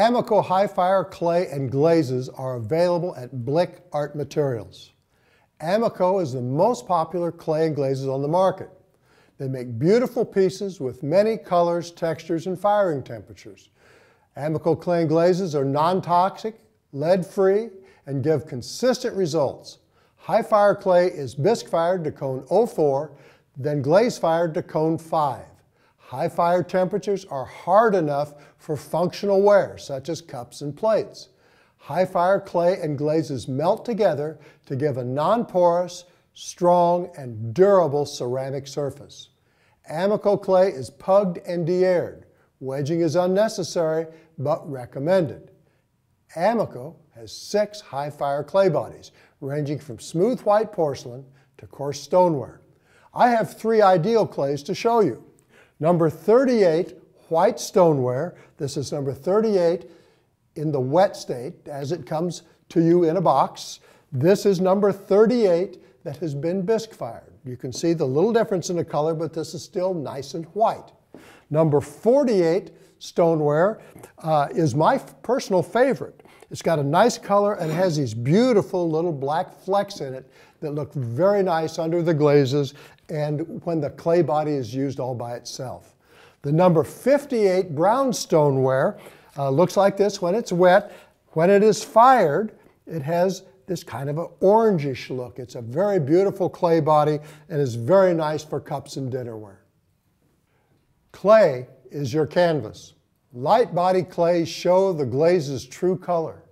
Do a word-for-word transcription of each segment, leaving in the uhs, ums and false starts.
Amaco high-fire clay and glazes are available at Blick Art Materials. Amaco is the most popular clay and glazes on the market. They make beautiful pieces with many colors, textures, and firing temperatures. Amaco clay and glazes are non-toxic, lead-free, and give consistent results. High fire clay is bisque-fired to cone oh four, then glaze-fired to cone five. High fire temperatures are hard enough for functional ware, such as cups and plates. High fire clay and glazes melt together to give a non-porous, strong, and durable ceramic surface. Amaco clay is pugged and de-aired. Wedging is unnecessary, but recommended. Amaco has six high-fire clay bodies, ranging from smooth white porcelain to coarse stoneware. I have three ideal clays to show you. Number thirty-eight, white stoneware. This is number thirty-eight in the wet state, as it comes to you in a box. This is number thirty-eight that has been bisque-fired. You can see the little difference in the color, but this is still nice and white. Number forty-eight stoneware uh, is my personal favorite. It's got a nice color and has these beautiful little black flecks in it that look very nice under the glazes and when the clay body is used all by itself. The number fifty-eight brown stoneware uh, looks like this when it's wet. When it is fired, it has this kind of an orangish look. It's a very beautiful clay body and is very nice for cups and dinnerware. Clay is your canvas. Light body clays show the glaze's true color.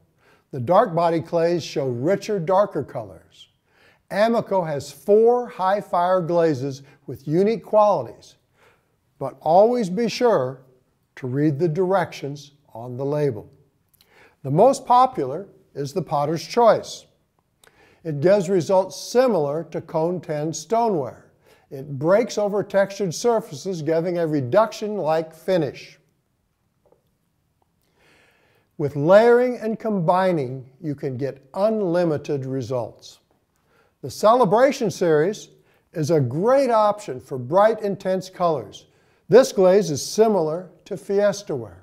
The dark body clays show richer, darker colors. Amaco has four high fire glazes with unique qualities, but always be sure to read the directions on the label. The most popular is the Potter's Choice. It gives results similar to Cone ten stoneware. It breaks over textured surfaces, giving a reduction-like finish. With layering and combining, you can get unlimited results. The Celebration series is a great option for bright, intense colors. This glaze is similar to Fiestaware.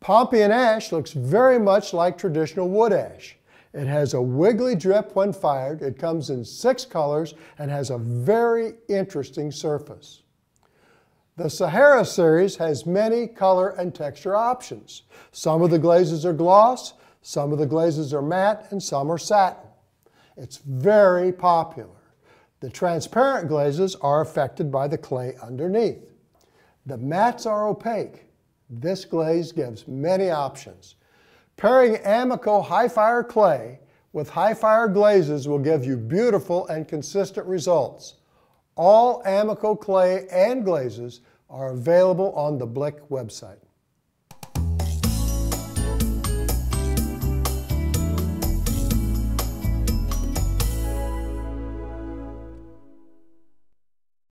Pompeian ash looks very much like traditional wood ash. It has a wiggly drip when fired. It comes in six colors and has a very interesting surface. The Sahara series has many color and texture options. Some of the glazes are gloss, some of the glazes are matte, and some are satin. It's very popular. The transparent glazes are affected by the clay underneath. The mattes are opaque. This glaze gives many options. Pairing Amaco high-fire clay with high-fire glazes will give you beautiful and consistent results. All Amaco clay and glazes are available on the Blick website.